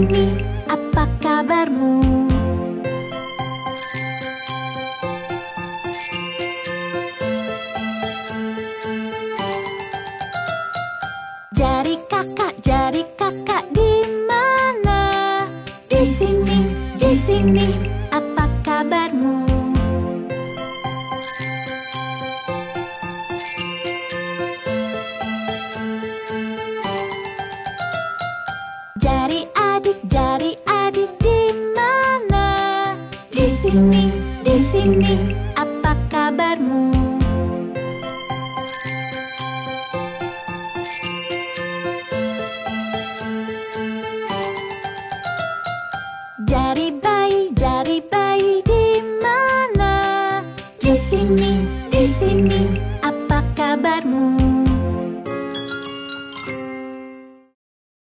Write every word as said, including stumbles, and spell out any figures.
ini, apa kabarmu? Jari kakak, jari kakak di mana? Di sini, di sini, apa kabarmu? Di sini, di sini, apa kabarmu? Jari bayi, jari bayi di mana? Di sini, di sini.